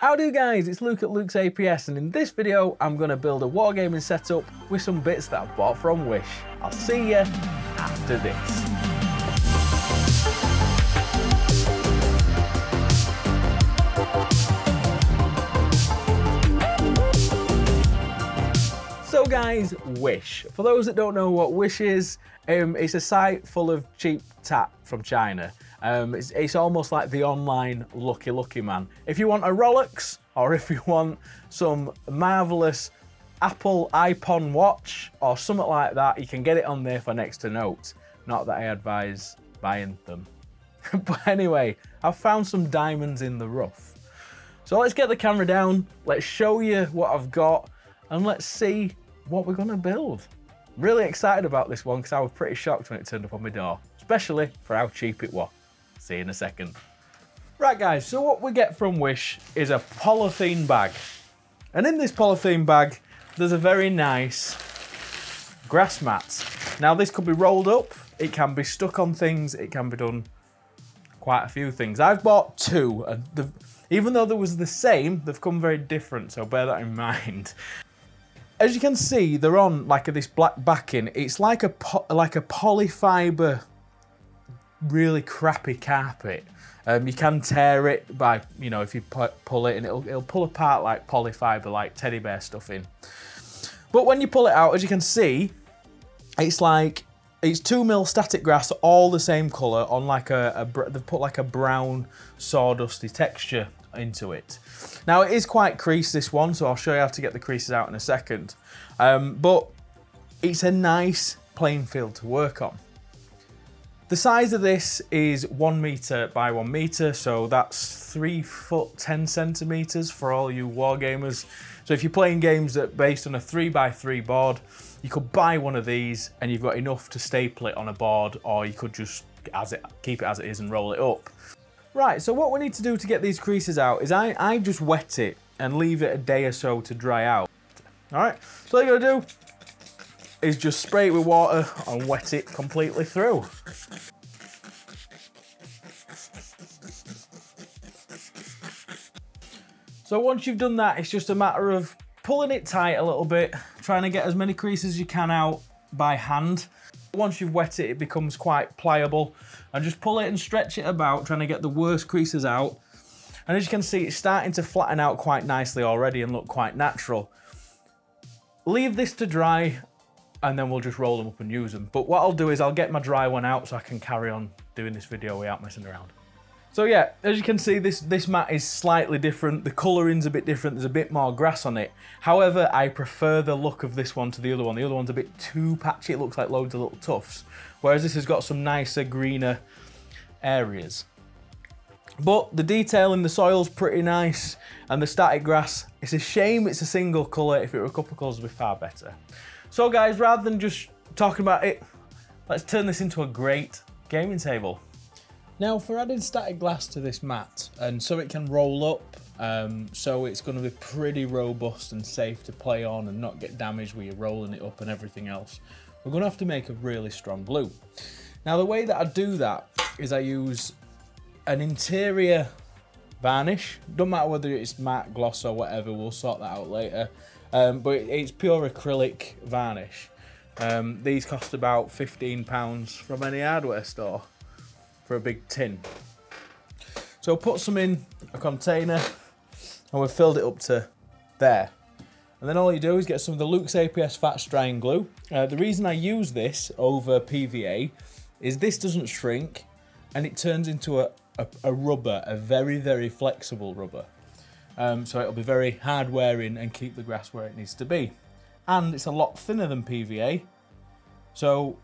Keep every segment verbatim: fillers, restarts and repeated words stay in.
Howdy guys, it's Luke at Luke's A P S, and in this video I'm going to build a wargaming setup with some bits that I bought from Wish. I'll see you after this. So guys, Wish. For those that don't know what Wish is, um, it's a site full of cheap tat from China. Um, it's, it's almost like the online Lucky Lucky Man. If you want a Rolex, or if you want some marvellous Apple iPod watch, or something like that, you can get it on there for next to note. Not that I advise buying them. But anyway, I've found some diamonds in the rough. So let's get the camera down, let's show you what I've got, and let's see what we're gonna build. Really excited about this one because I was pretty shocked when it turned up on my door, especially for how cheap it was. See you in a second. Right guys, so what we get from Wish is a polythene bag. And in this polythene bag, there's a very nice grass mat. Now this could be rolled up, it can be stuck on things, it can be done quite a few things. I've bought two, and even though there was the same, they've come very different, so bear that in mind. As you can see, they're on like this black backing. It's like a po like a polyfiber, really crappy carpet. Um, you can tear it by, you know, if you pu pull it, and it'll it'll pull apart like polyfiber, like teddy bear stuffing. But when you pull it out, as you can see, it's like it's two mil static grass, all the same colour, on like a, a br they've put like a brown sawdusty texture into it. Now it is quite creased, this one, so I'll show you how to get the creases out in a second. Um, but it's a nice playing field to work on. The size of this is one meter by one meter, so that's three foot ten centimeters for all you war gamers. So if you're playing games that are based on a three by three board, you could buy one of these and you've got enough to staple it on a board, or you could just as it keep it as it is and roll it up. Right, so what we need to do to get these creases out is I, I just wet it and leave it a day or so to dry out. All right, so what you're gonna do is just spray it with water and wet it completely through. So once you've done that, it's just a matter of pulling it tight a little bit, trying to get as many creases as you can out by hand. Once you've wet it, it becomes quite pliable, and just pull it and stretch it about, trying to get the worst creases out. And as you can see, it's starting to flatten out quite nicely already and look quite natural. Leave this to dry, and then we'll just roll them up and use them. But what I'll do is I'll get my dry one out so I can carry on doing this video without messing around. So yeah, as you can see, this, this mat is slightly different. The colouring's a bit different. There's a bit more grass on it. However, I prefer the look of this one to the other one. The other one's a bit too patchy. It looks like loads of little tufts. Whereas this has got some nicer, greener areas. But the detail in the soil's pretty nice, and the static grass, it's a shame it's a single colour. If it were a couple of colours, it would be far better. So guys, rather than just talking about it, let's turn this into a great gaming table. Now for adding static glass to this mat, and so it can roll up, um, so it's going to be pretty robust and safe to play on and not get damaged when you're rolling it up and everything else, we're going to have to make a really strong glue. Now the way that I do that is I use an interior varnish. Don't matter whether it's matte, gloss or whatever, we'll sort that out later, um, but it's pure acrylic varnish. Um, these cost about fifteen pounds from any hardware store, for a big tin. So put some in a container, and we've filled it up to there. And then all you do is get some of the Luke's A P S fat drying glue. Uh, the reason I use this over P V A is this doesn't shrink, and it turns into a, a, a rubber, a very, very flexible rubber. Um, so it'll be very hard wearing and keep the grass where it needs to be. And it's a lot thinner than P V A, so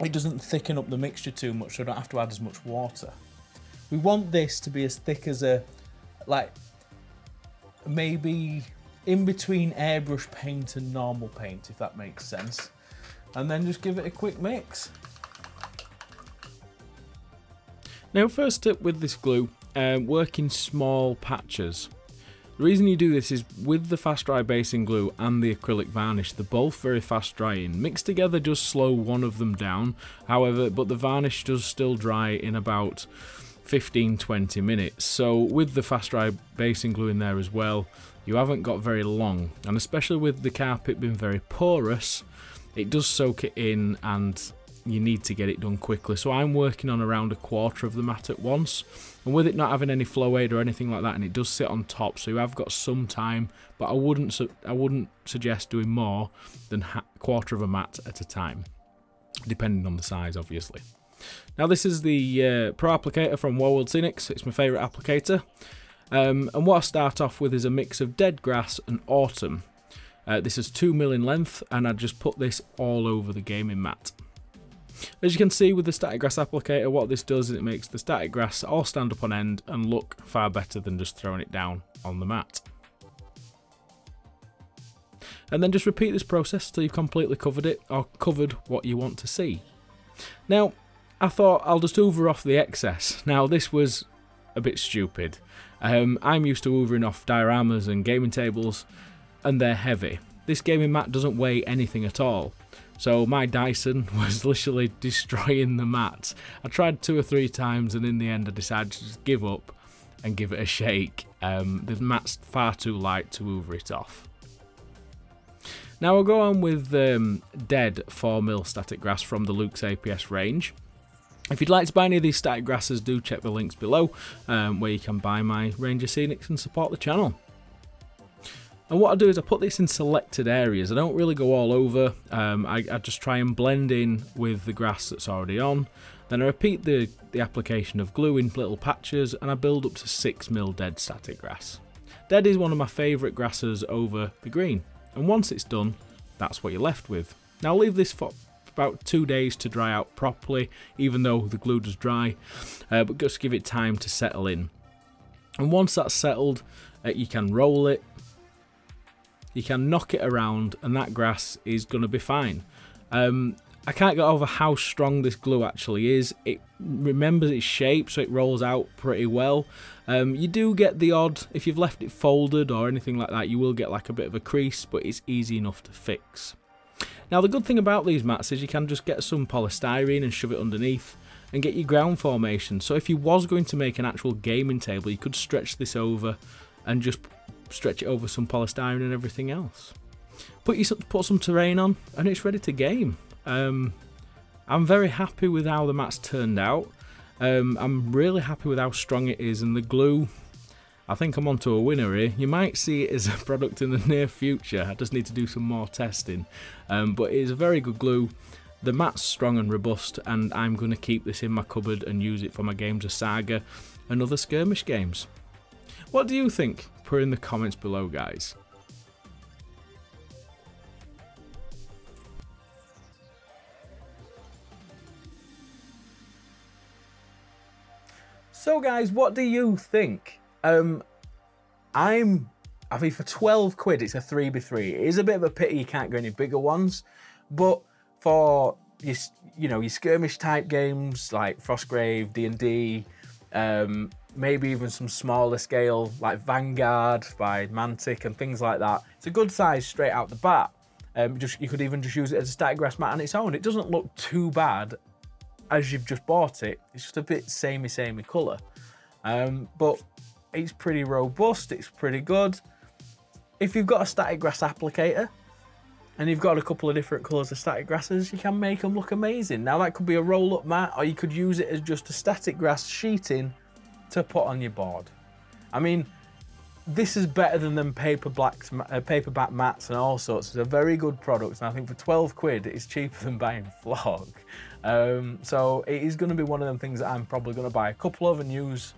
it doesn't thicken up the mixture too much, so I don't have to add as much water. We want this to be as thick as a, like, maybe in between airbrush paint and normal paint, if that makes sense. And then just give it a quick mix. Now, first tip with this glue, um, work in small patches. The reason you do this is with the fast dry basing glue and the acrylic varnish, they're both very fast drying. Mixed together does slow one of them down, however, but the varnish does still dry in about fifteen to twenty minutes. So with the fast dry basing glue in there as well, you haven't got very long, and especially with the carpet being very porous, it does soak it in and you need to get it done quickly. So I'm working on around a quarter of the mat at once, and with it not having any flow aid or anything like that, and it does sit on top, so you have got some time, but I wouldn't su I wouldn't suggest doing more than a quarter of a mat at a time, depending on the size obviously. Now this is the uh, Pro Applicator from Warworld Scenics. It's my favourite applicator. Um, and what I start off with is a mix of dead grass and autumn. Uh, this is two mil in length, and I just put this all over the gaming mat. As you can see with the static grass applicator, what this does is it makes the static grass all stand up on end and look far better than just throwing it down on the mat. And then just repeat this process till you've completely covered it, or covered what you want to see. Now, I thought I'll just hoover off the excess. Now this was a bit stupid. Um, I'm used to hoovering off dioramas and gaming tables, and they're heavy. This gaming mat doesn't weigh anything at all, so my Dyson was literally destroying the mat. I tried two or three times, and in the end I decided to just give up and give it a shake. Um, the mat's far too light to hoover it off. Now I'll go on with um, dead four mil static grass from the Luke's A P S range. If you'd like to buy any of these static grasses, do check the links below um, where you can buy my range of scenics and support the channel. And what I do is I put this in selected areas. I don't really go all over. Um, I, I just try and blend in with the grass that's already on. Then I repeat the, the application of glue in little patches, and I build up to six mil dead static grass. Dead is one of my favourite grasses over the green. And once it's done, that's what you're left with. Now I'll leave this for about two days to dry out properly, even though the glue does dry, uh, but just give it time to settle in. And once that's settled, uh, you can roll it, you can knock it around, and that grass is going to be fine. Um, I can't get over how strong this glue actually is. It remembers its shape, so it rolls out pretty well. Um, you do get the odd, if you've left it folded or anything like that, you will get like a bit of a crease, but it's easy enough to fix. Now the good thing about these mats is you can just get some polystyrene and shove it underneath and get your ground formation. So if you was going to make an actual gaming table, you could stretch this over and just stretch it over some polystyrene and everything else. Put, you, put some terrain on and it's ready to game. Um, I'm very happy with how the mat's turned out. Um, I'm really happy with how strong it is, and the glue, I think I'm onto a winner here. You might see it as a product in the near future. I just need to do some more testing. Um, but it is a very good glue. The mat's strong and robust, and I'm going to keep this in my cupboard and use it for my games of Saga and other skirmish games. What do you think? Put it in the comments below, guys. So guys, what do you think? Um, I'm, I mean, for twelve quid, it's a three by three. It is a bit of a pity you can't get any bigger ones, but for your, you know, your skirmish type games like Frostgrave, D and D, um, maybe even some smaller scale like Vanguard by Mantic and things like that, it's a good size straight out the bat. Um, just you could even just use it as a static grass mat on its own. It doesn't look too bad as you've just bought it. It's just a bit samey, samey colour, um, but it's pretty robust, it's pretty good. If you've got a static grass applicator and you've got a couple of different colours of static grasses, you can make them look amazing. Now that could be a roll-up mat, or you could use it as just a static grass sheeting to put on your board. I mean, this is better than them paper blacks, uh, paperback mats and all sorts. It's a very good product, and I think for twelve quid, it's cheaper than buying flog. Um, so it is going to be one of them things that I'm probably going to buy a couple of and use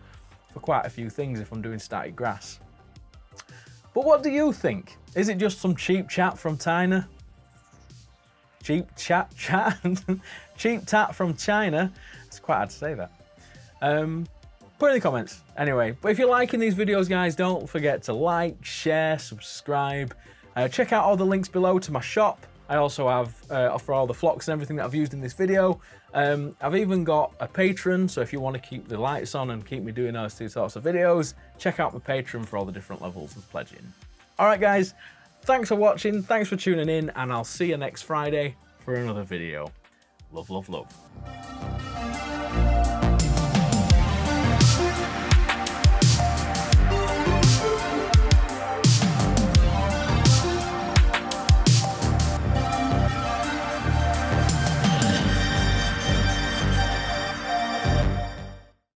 for quite a few things if I'm doing static grass. But what do you think? Is it just some cheap chat from China? Cheap chat chat? Cheap tat from China? It's quite hard to say that. Um, put it in the comments. Anyway, but if you're liking these videos, guys, don't forget to like, share, subscribe. Uh, check out all the links below to my shop. I also have uh, offer all the flocks and everything that I've used in this video. Um, I've even got a Patreon, so if you want to keep the lights on and keep me doing those two sorts of videos, check out my Patreon for all the different levels of pledging. All right, guys, thanks for watching, thanks for tuning in, and I'll see you next Friday for another video. Love, love, love.